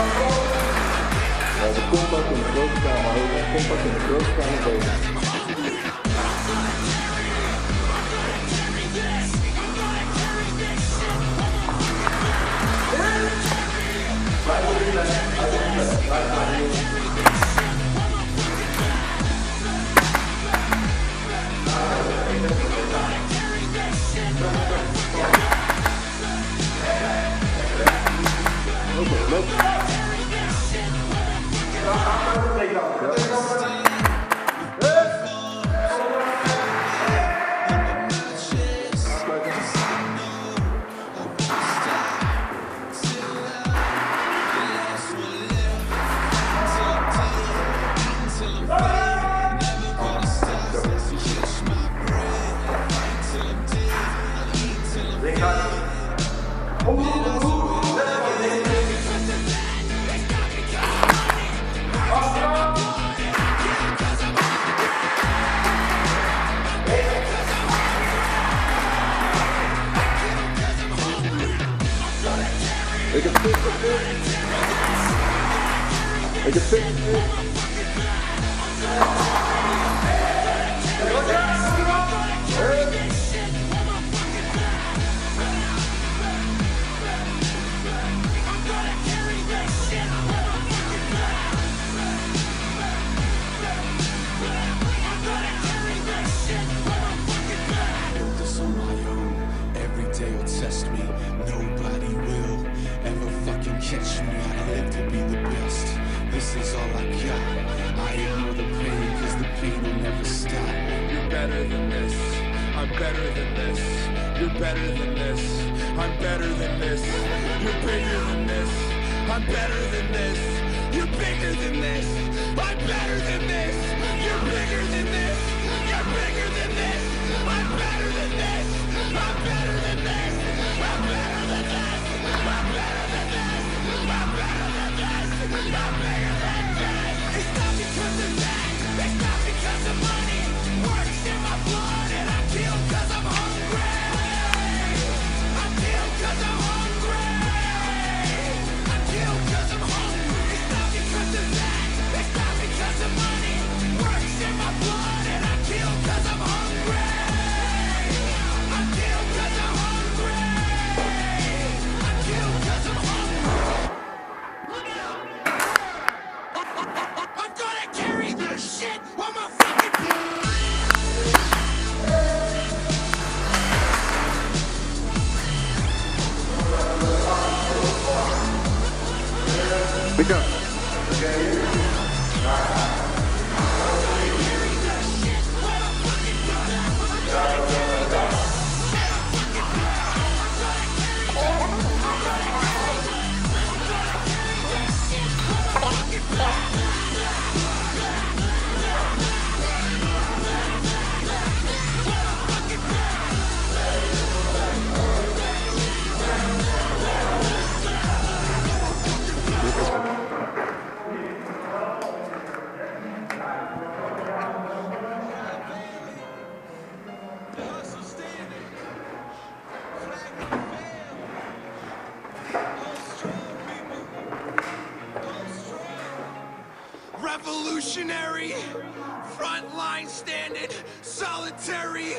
Ja, de kompas in de grote kamer hoog, de kompas in de grote kamer boven. Ik heb fit, ik heb fit. Catch me, I live to be the best. This is all I got. I ignore the pain, cause the pain will never stop. You're better than this, I'm better than this. You're better than this, I'm better than this. You're bigger than this, I'm better than this. You're bigger than this, I'm better than this. You're bigger than this, you're bigger than this. I'm better than this, I'm better than this. I'm better than this, I'm better than this. I'm better than this, I'm bigger than this. It's not because of that, it's not because of money. Works in my blood and I feel cause I'm hungry. I feel cause I'm hungry. I feel cause I'm hungry. It's not because of that, it's not because of money. Works in my blood and I feel cause I'm hungry. I feel cause I'm hungry. I feel cause I'm hungry. Good job. Revolutionary, frontline standing, solitary,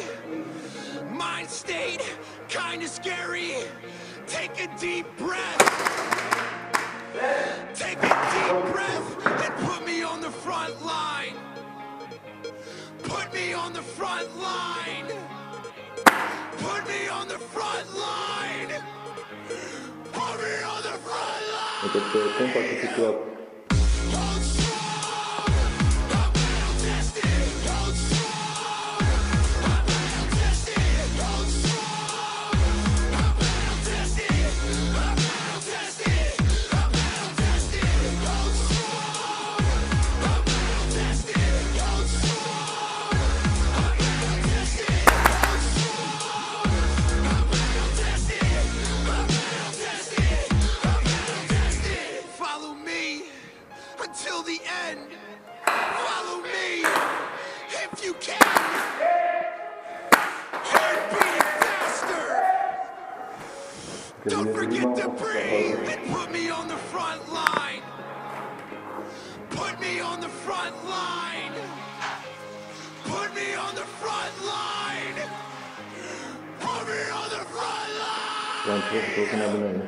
mind state, kinda scary. Take a deep breath, take a deep breath and put me on the front line. Put me on the front line. Put me on the front line. Put me on the front line. Don't forget to breathe and put me on the front line. dan teruggetrokken naar beneden.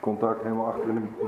Contact helemaal achterin in de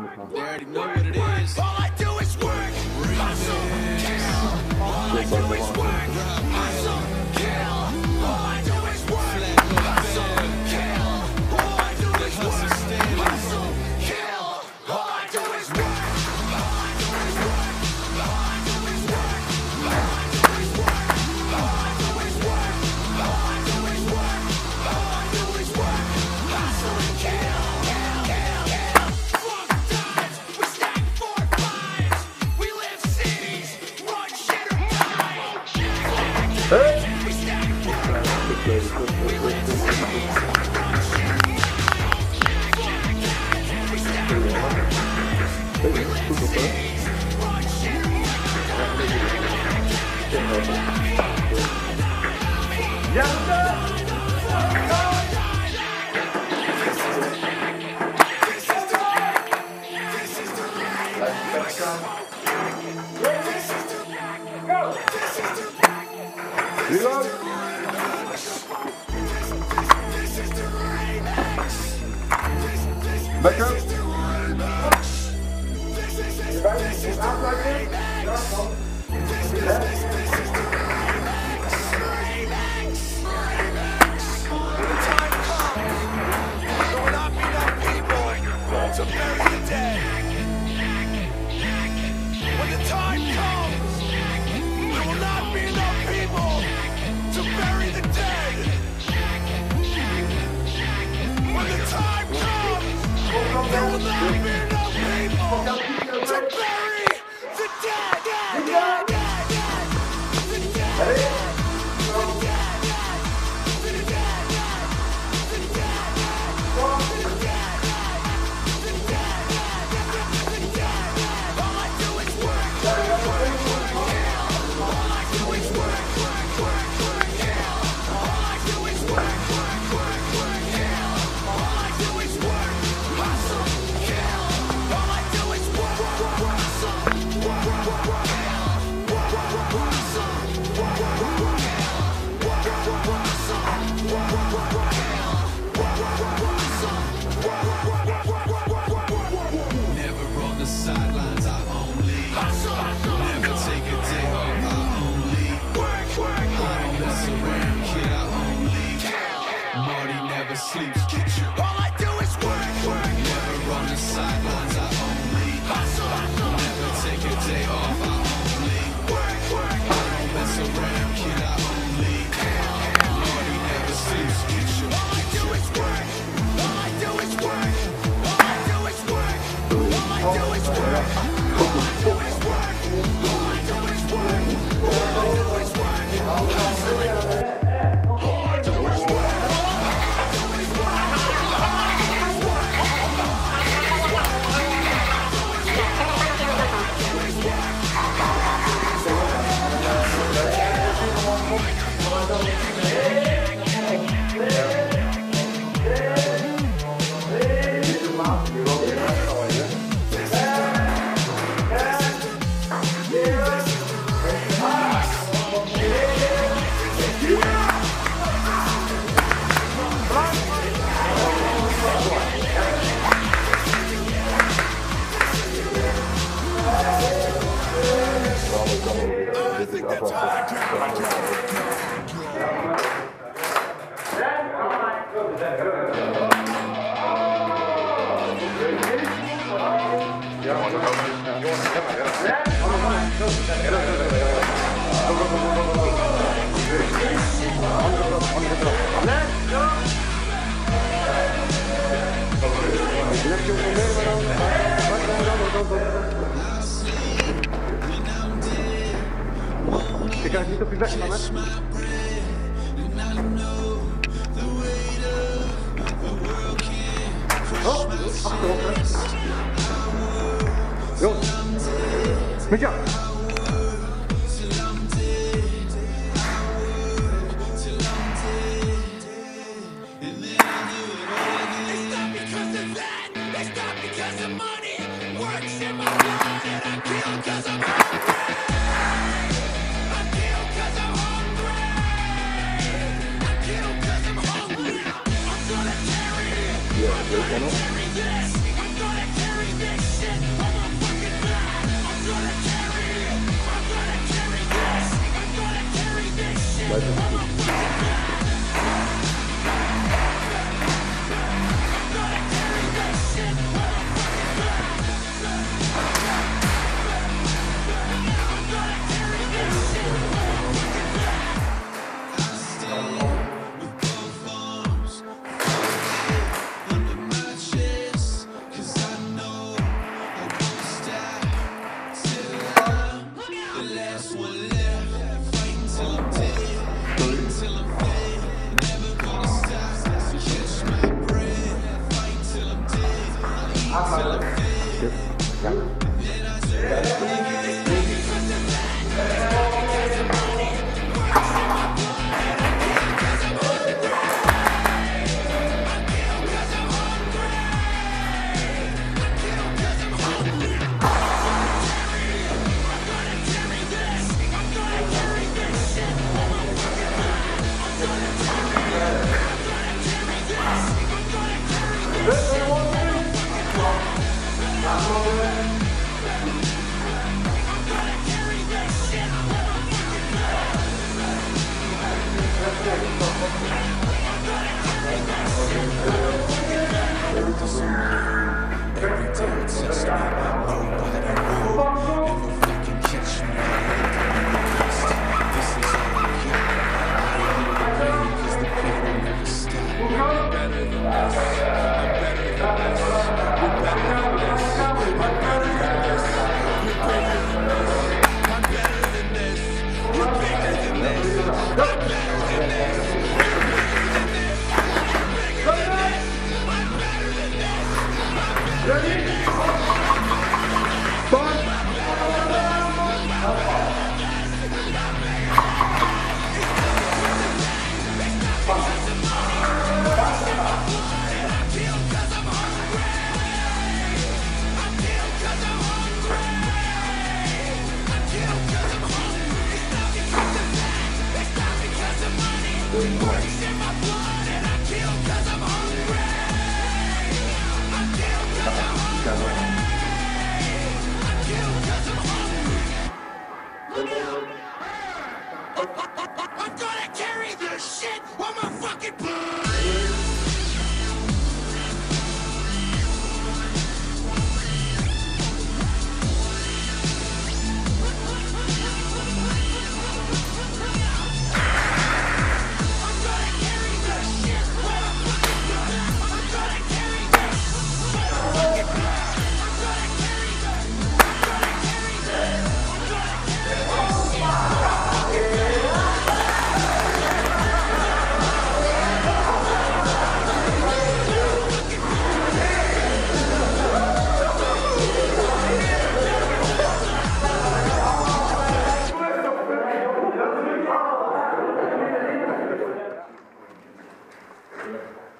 Ik krijg niet op je weg van, hè? Oh, achterop, hè? Jo. Met jou. Amen.